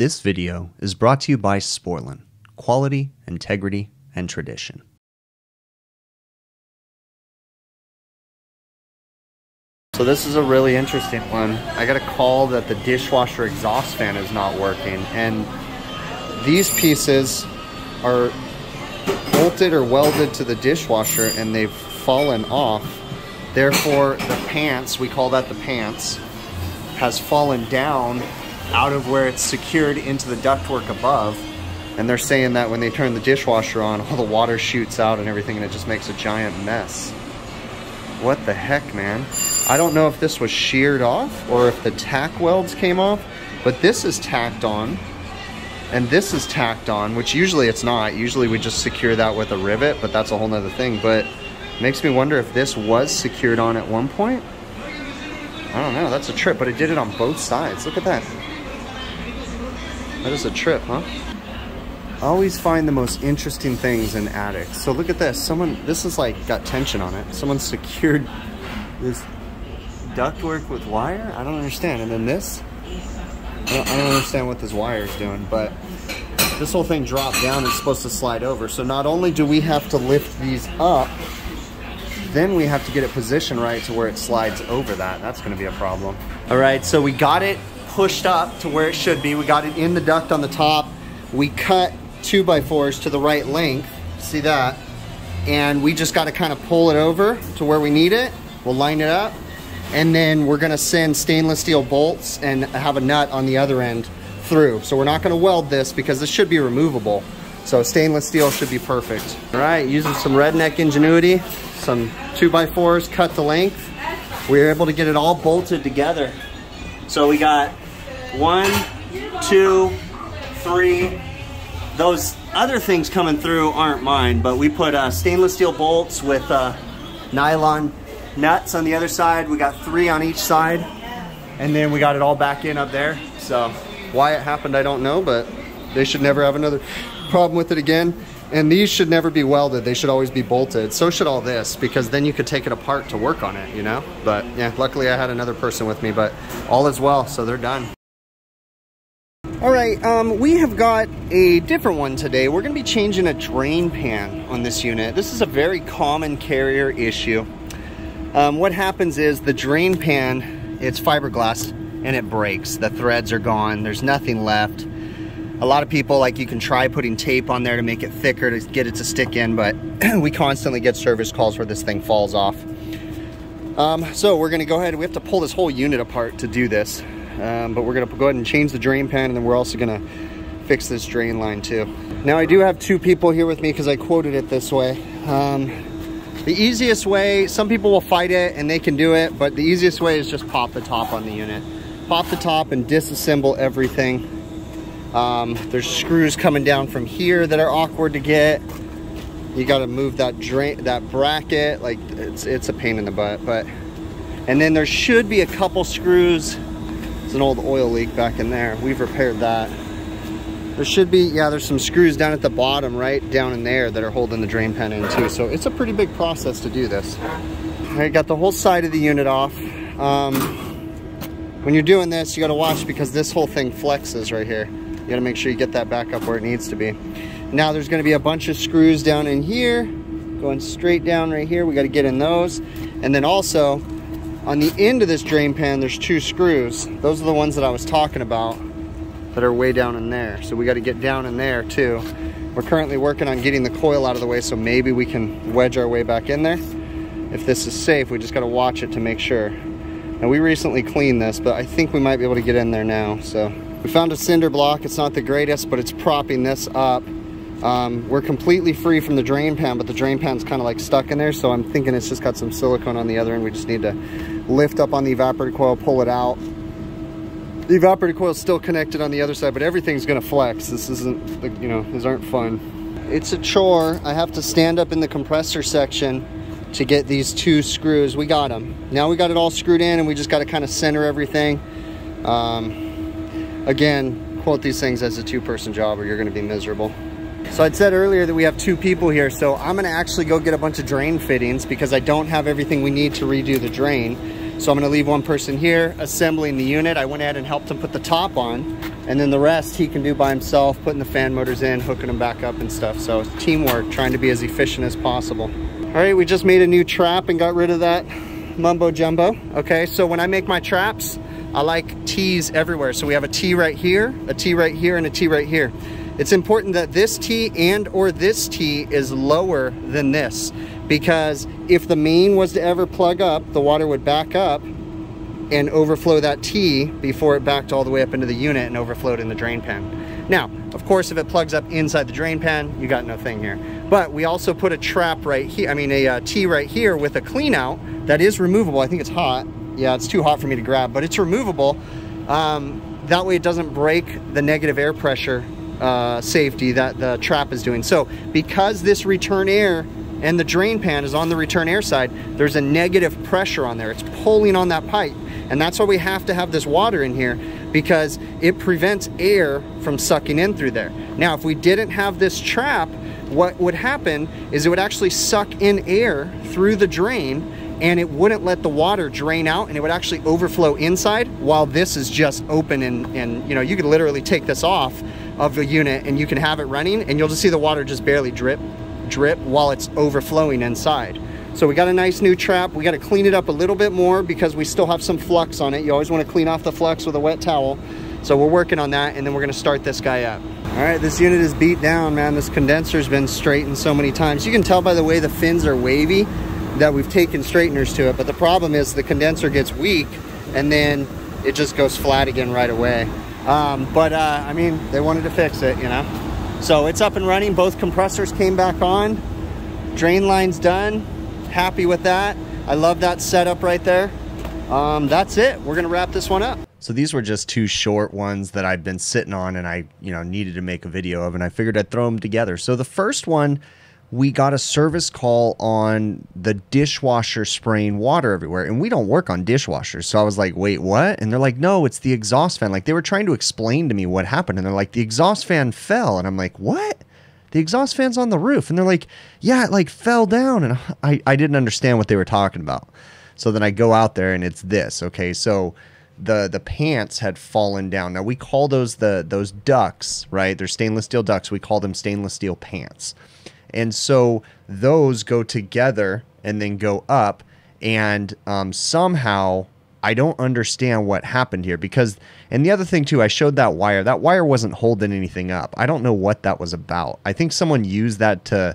This video is brought to you by Sporlan, quality, integrity, and tradition. So this is a really interesting one. I got a call that the dishwasher exhaust fan is not working, and these pieces are bolted or welded to the dishwasher and they've fallen off. Therefore, the pants, we call that the pants, has fallen down out of where it's secured into the ductwork above, and they're saying that when they turn the dishwasher on, all the water shoots out and everything, and it just makes a giant mess. What the heck, man? I don't know if this was sheared off or if the tack welds came off, but this is tacked on and this is tacked on, which usually it's not. Usually we just secure that with a rivet, but that's a whole nother thing. But it makes me wonder if this was secured on at one point. I don't know, that's a trip, but it did it on both sides. Look at that. That is a trip, huh? I always find the most interesting things in attics. So look at this, this is like got tension on it. Someone secured this ductwork with wire? I don't understand. And then this? I don't understand what this wire is doing, but this whole thing dropped down and it's supposed to slide over. So not only do we have to lift these up, then we have to get it positioned right to where it slides over that. That's gonna be a problem. All right, so we got it pushed up to where it should be. We got it in the duct on the top. We cut 2x4s to the right length, see that? And we just gotta kind of pull it over to where we need it. We'll line it up, and then we're gonna send stainless steel bolts and have a nut on the other end through. So we're not gonna weld this because this should be removable. So stainless steel should be perfect. All right, using some redneck ingenuity, some 2x4s cut to length. We were able to get it all bolted together. So we got 1, 2, 3. Those other things coming through aren't mine, but we put stainless steel bolts with nylon nuts on the other side. We got 3 on each side, and then we got it all back in up there. So why it happened, I don't know, but they should never have another problem with it again. And these should never be welded. They should always be bolted. So should all this, because then you could take it apart to work on it, you know? But yeah, luckily I had another person with me, but all is well, so they're done. All right, we have got a different one today. We're gonna be changing a drain pan on this unit. This is a very common Carrier issue. What happens is the drain pan, it's fiberglass and it breaks. The threads are gone, there's nothing left. A lot of people, like, you can try putting tape on there to make it thicker to get it to stick in, but we constantly get service calls where this thing falls off. So we're gonna go ahead, we have to pull this whole unit apart to do this, but we're gonna go ahead and change the drain pan, and then we're also gonna fix this drain line too. Now I do have 2 people here with me because I quoted it this way. The easiest way, some people will fight it and they can do it, but the easiest way is just pop the top on the unit. Pop the top and disassemble everything. There's screws coming down from here that are awkward to get. You got to move that drain, that bracket, like it's a pain in the butt. But, and then there should be a couple screws. It's an old oil leak back in there. We've repaired that. There should be, yeah, there's some screws down at the bottom, right down in there, that are holding the drain pan in too. So it's a pretty big process to do this. I got the whole side of the unit off. When you're doing this, you got to watch because this whole thing flexes right here. You gotta make sure you get that back up where it needs to be. Now there's gonna be a bunch of screws down in here, going straight down right here. We gotta get in those. And then also, on the end of this drain pan, there's 2 screws. Those are the ones that I was talking about that are way down in there. So we gotta get down in there too. We're currently working on getting the coil out of the way, so maybe we can wedge our way back in there. If this is safe, we just gotta watch it to make sure. Now we recently cleaned this, but I think we might be able to get in there now, so. We found a cinder block. It's not the greatest, but it's propping this up. We're completely free from the drain pan, but the drain pan's kind of like stuck in there, so I'm thinking it's just got some silicone on the other end. We just need to lift up on the evaporator coil, pull it out. The evaporator coil's still connected on the other side, but everything's gonna flex. This isn't, you know, these aren't fun. It's a chore. I have to stand up in the compressor section to get these 2 screws. We got them. Now we got it all screwed in, and we just gotta kind of center everything. Again, quote these things as a 2-person job or you're gonna be miserable. So I'd said earlier that we have 2 people here, so I'm gonna actually go get a bunch of drain fittings because I don't have everything we need to redo the drain. So I'm gonna leave one person here assembling the unit. I went ahead and helped him put the top on, And then the rest he can do by himself, putting the fan motors in, hooking them back up and stuff. So it's teamwork, trying to be as efficient as possible. All right, we just made a new trap and got rid of that mumbo jumbo. Okay, so when I make my traps, I like T's everywhere. So we have a T right here, a T right here, and a T right here. It's important that this T and or this T is lower than this, because if the main was to ever plug up, the water would back up and overflow that T before it backed all the way up into the unit and overflowed in the drain pan. Now, of course, if it plugs up inside the drain pan, you got no thing here. But we also put a trap right here, I mean a T right here with a clean out that is removable. I think it's hot. Yeah, it's too hot for me to grab, but it's removable. That way it doesn't break the negative air pressure safety that the trap is doing. So because this return air and the drain pan is on the return air side, there's a negative pressure on there. It's pulling on that pipe. And that's why we have to have this water in here, because it prevents air from sucking in through there. Now, if we didn't have this trap, what would happen is it would actually suck in air through the drain, and it wouldn't let the water drain out, and it would actually overflow inside while this is just open. And you know, you could literally take this off of the unit and you can have it running and you'll just see the water just barely drip while it's overflowing inside. So we got a nice new trap. We got to clean it up a little bit more because we still have some flux on it. You always want to clean off the flux with a wet towel. So we're working on that, and then we're going to start this guy up. All right, this unit is beat down, man. This condenser's been straightened so many times. You can tell by the way the fins are wavy that we've taken straighteners to it, but the problem is the condenser gets weak and then it just goes flat again right away. I mean, they wanted to fix it, you know? So it's up and running. Both compressors came back on. Drain line's done. Happy with that. I love that setup right there. That's it. We're gonna wrap this one up. So these were just two short ones that I've been sitting on and I, you know, needed to make a video of, and I figured I'd throw them together. So the first one, we got a service call on the dishwasher spraying water everywhere, and we don't work on dishwashers. So I was like, wait, what? And they're like, no, it's the exhaust fan. Like, they were trying to explain to me what happened, and they're like, the exhaust fan fell. And I'm like, what? The exhaust fan's on the roof. And they're like, yeah, it like fell down. And I didn't understand what they were talking about. So then I go out there and it's this. Okay, so the pants had fallen down. Now we call those those ducks, right? They're stainless steel ducks. We call them stainless steel pants. And so those go together and then go up, and somehow I don't understand what happened here, because, and the other thing too, I showed that wire wasn't holding anything up. I don't know what that was about. I think someone used that to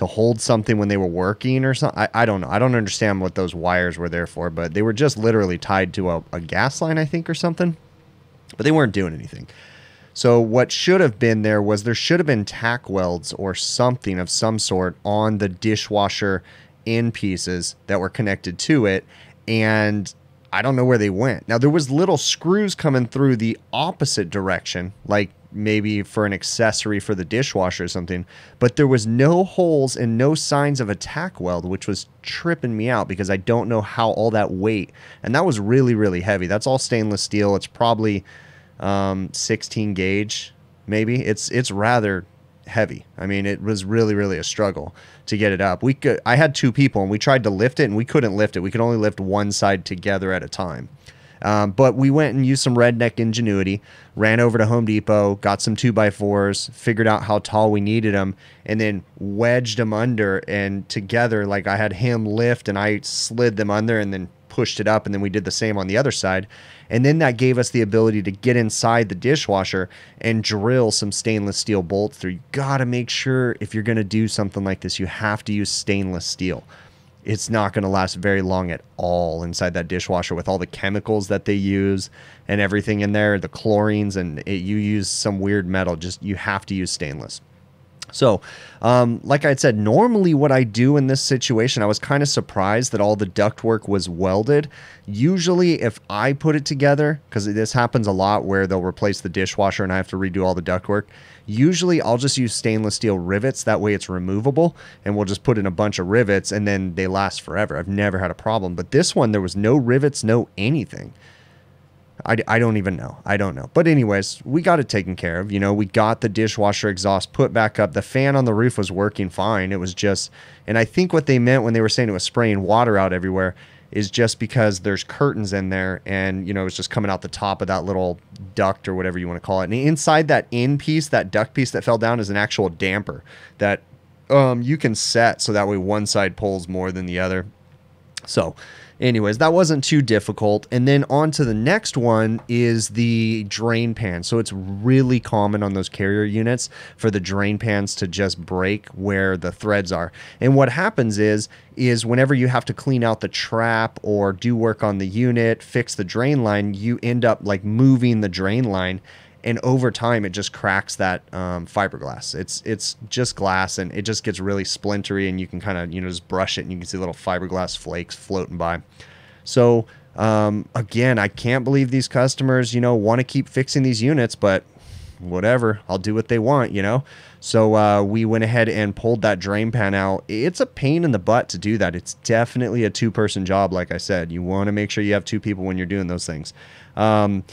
hold something when they were working or something. I don't know. I don't understand what those wires were there for, but they were just literally tied to a gas line, I think, or something, but they weren't doing anything. So what should have been there was there should have been tack welds or something of some sort on the dishwasher end pieces that were connected to it, and I don't know where they went. Now, there was little screws coming through the opposite direction, like maybe for an accessory for the dishwasher or something, but there was no holes and no signs of a tack weld, which was tripping me out because I don't know how all that weight, and that was really, really heavy. That's all stainless steel. It's probably 16 gauge, maybe. It's rather heavy. I mean, it was really, really a struggle to get it up. I had two people and we tried to lift it and we couldn't lift it. We could only lift one side together at a time. But we went and used some redneck ingenuity, ran over to Home Depot, got some 2x4s, figured out how tall we needed them, and then wedged them under and together. Like, I had him lift and I slid them under and then pushed it up, and then we did the same on the other side. And then that gave us the ability to get inside the dishwasher and drill some stainless steel bolts through. You gotta make sure if you're gonna do something like this, you have to use stainless steel. It's not gonna last very long at all inside that dishwasher with all the chemicals that they use and everything in there, the chlorines, and you use some weird metal. Just, you have to use stainless. So, like I said, normally what I do in this situation, I was kind of surprised that all the ductwork was welded. Usually if I put it together, because this happens a lot where they'll replace the dishwasher and I have to redo all the ductwork, usually I'll just use stainless steel rivets. That way it's removable, and we'll just put in a bunch of rivets and then they last forever. I've never had a problem. But this one, there was no rivets, no anything. I don't even know. I don't know. But anyways, we got it taken care of. You know, we got the dishwasher exhaust put back up. The fan on the roof was working fine. It was just, and I think what they meant when they were saying it was spraying water out everywhere is just because there's curtains in there and, you know, it's just coming out the top of that little duct or whatever you want to call it. And inside that end piece, that duct piece that fell down, is an actual damper that you can set so that way one side pulls more than the other. So anyways, that wasn't too difficult. And then on to the next one is the drain pan. So it's really common on those Carrier units for the drain pans to just break where the threads are. And what happens is whenever you have to clean out the trap or do work on the unit, fix the drain line, you end up like moving the drain line. And over time, it just cracks that fiberglass. It's just glass, and it just gets really splintery, and you can kind of, you know, just brush it, and you can see little fiberglass flakes floating by. So again, I can't believe these customers, you know, want to keep fixing these units, but whatever, I'll do what they want, you know. So we went ahead and pulled that drain pan out. It's a pain in the butt to do that. It's definitely a two-person job, like I said. You want to make sure you have two people when you're doing those things, and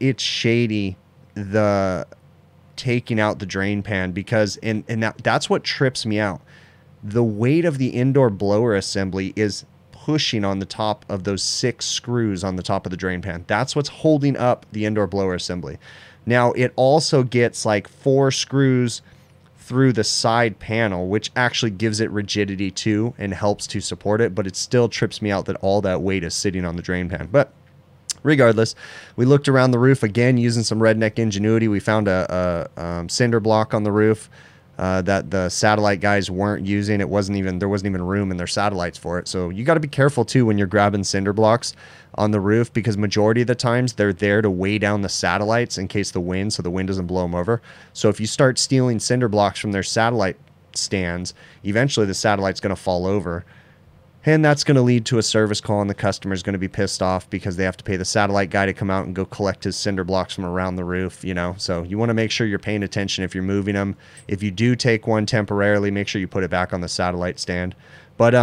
it's shady, the taking out the drain pan, because that's what trips me out. The weight of the indoor blower assembly is pushing on the top of those 6 screws on the top of the drain pan. That's what's holding up the indoor blower assembly. Now it also gets like 4 screws through the side panel, which actually gives it rigidity too and helps to support it, but it still trips me out that all that weight is sitting on the drain pan. But regardless, we looked around the roof again using some redneck ingenuity. We found a cinder block on the roof that the satellite guys weren't using. There wasn't even room in their satellites for it. So you got to be careful too when you're grabbing cinder blocks on the roof, because majority of the times they're there to weigh down the satellites in case the wind doesn't blow them over. So if you start stealing cinder blocks from their satellite stands, eventually the satellite's going to fall over. And that's going to lead to a service call, and the customer's going to be pissed off because they have to pay the satellite guy to come out and go collect his cinder blocks from around the roof, you know. So you want to make sure you're paying attention if you're moving them. If you do take one temporarily, make sure you put it back on the satellite stand. But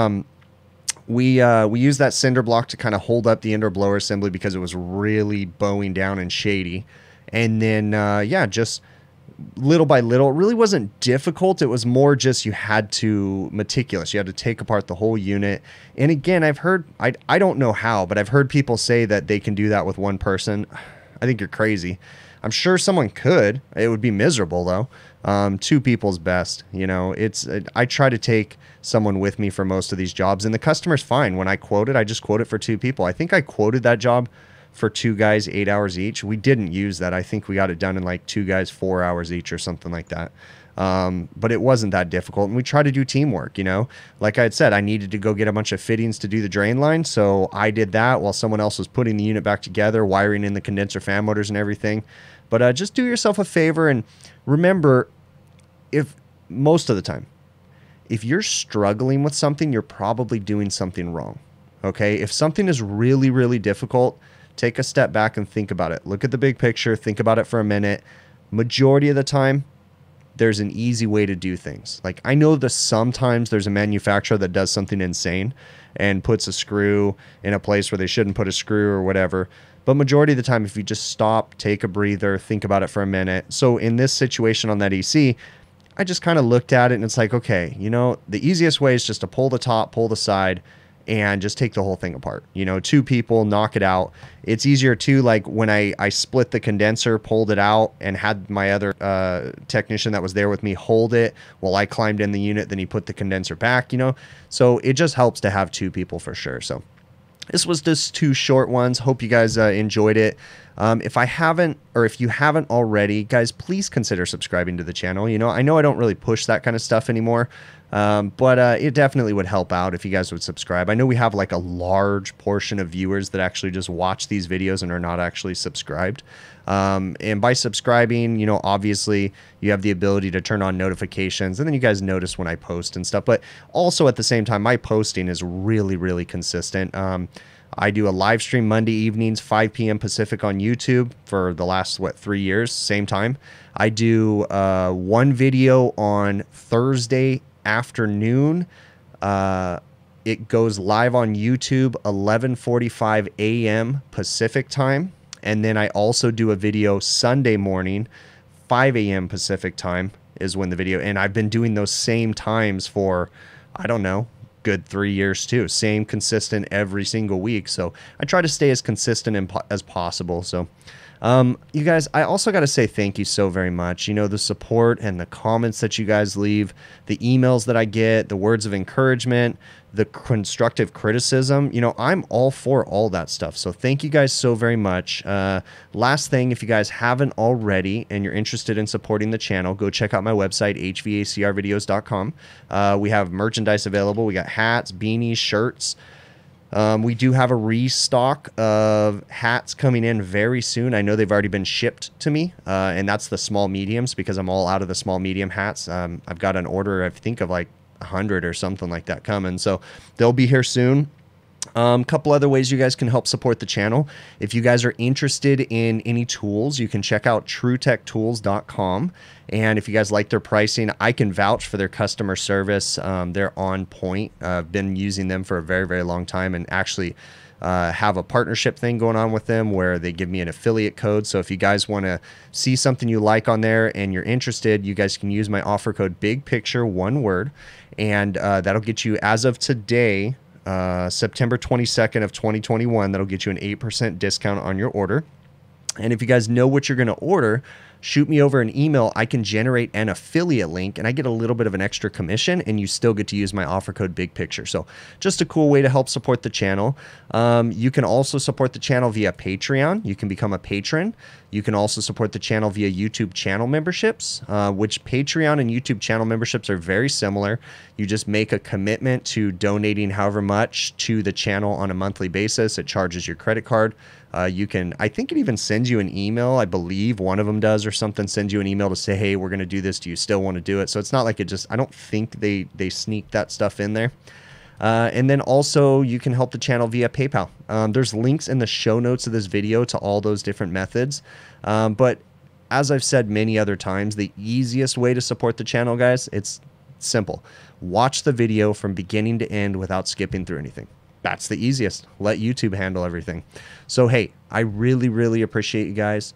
we used that cinder block to kind of hold up the indoor blower assembly because it was really bowing down and shady. And then, yeah, just little by little, it really wasn't difficult. It was more just you had to meticulous. You had to take apart the whole unit. And again, I've heard, I don't know how, but I've heard people say that they can do that with one person. I think you're crazy. I'm sure someone could. It would be miserable though. 2 people's best, you know. I try to take someone with me for most of these jobs, and the customer's fine. When I quote it, I just quote it for 2 people. I think I quoted that job for 2 guys, 8 hours each. We didn't use that. I think we got it done in like 2 guys, 4 hours each or something like that. But it wasn't that difficult. And we try to do teamwork, you know. Like I had said, I needed to go get a bunch of fittings to do the drain line. So I did that while someone else was putting the unit back together, wiring in the condenser fan motors and everything. But just do yourself a favor and remember, if most of the time, if you're struggling with something, you're probably doing something wrong. Okay? If something is really, really difficult, take a step back and think about it. Look at the big picture. Think about it for a minute. Majority of the time, there's an easy way to do things. Like, I know that sometimes there's a manufacturer that does something insane and puts a screw in a place where they shouldn't put a screw or whatever. But majority of the time, if you just stop, take a breather, think about it for a minute. So in this situation on that EC, I just kind of looked at it and it's like, okay, you know, the easiest way is just to pull the top, pull the side, and just take the whole thing apart. You know, 2 people, knock it out. It's easier too, like when I split the condenser, pulled it out, and had my other technician that was there with me hold it while I climbed in the unit, then he put the condenser back, you know. So it just helps to have 2 people for sure. So this was just 2 short ones. Hope you guys enjoyed it. If you haven't already, guys, please consider subscribing to the channel. You know I don't really push that kind of stuff anymore, but it definitely would help out if you guys would subscribe. I know we have like a large portion of viewers that actually just watch these videos and are not actually subscribed. And by subscribing, you know, obviously you have the ability to turn on notifications, and then you guys notice when I post and stuff. But also at the same time, my posting is really, really consistent. I do a live stream Monday evenings, 5 p.m. Pacific on YouTube for the last, what, 3 years, same time. I do one video on Thursday afternoon. It goes live on YouTube 11:45 a.m. Pacific time. And then I also do a video Sunday morning, 5 a.m. Pacific time is when the video. And I've been doing those same times for, I don't know, good 3 years too. Same consistent every single week. So I try to stay as consistent as possible. So you guys, I also got to say thank you so very much. You know, the support and the comments that you guys leave, the emails that I get, the words of encouragement, the constructive criticism, you know, I'm all for all that stuff. So thank you guys so very much. Last thing, if you guys haven't already and you're interested in supporting the channel, go check out my website, HVACRvideos.com. We have merchandise available. We got hats, beanies, shirts. We do have a restock of hats coming in very soon. I know they've already been shipped to me, and that's the small mediums because I'm all out of the small medium hats. I've got an order, I think, of like 100 or something like that coming. So they'll be here soon. Couple other ways you guys can help support the channel. If you guys are interested in any tools, you can check out TrueTechTools.com. And if you guys like their pricing, I can vouch for their customer service. They're on point. I've been using them for a very, very long time, and actually have a partnership thing going on with them where they give me an affiliate code. So if you guys want to see something you like on there and you're interested, you guys can use my offer code BIGPICTURE, one word, and that'll get you, as of today, September 22nd of 2021, that'll get you an 8% discount on your order. And if you guys know what you're going to order, shoot me over an email. I can generate an affiliate link, and I get a little bit of an extra commission, and you still get to use my offer code BIGPICTURE. So just a cool way to help support the channel. You can also support the channel via Patreon. You can become a patron. You can also support the channel via YouTube channel memberships, which Patreon and YouTube channel memberships are very similar. You just make a commitment to donating however much to the channel on a monthly basis. It charges your credit card. You can, I think it even sends you an email. I believe one of them does or something, sends you an email to say, hey, we're going to do this. Do you still want to do it? So it's not like it just, I don't think they sneak that stuff in there. And then also you can help the channel via PayPal. There's links in the show notes of this video to all those different methods. But as I've said many other times, the easiest way to support the channel, guys, it's simple. Watch the video from beginning to end without skipping through anything. That's the easiest. Let YouTube handle everything. So, hey, I really, really appreciate you guys.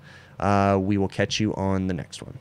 We will catch you on the next one.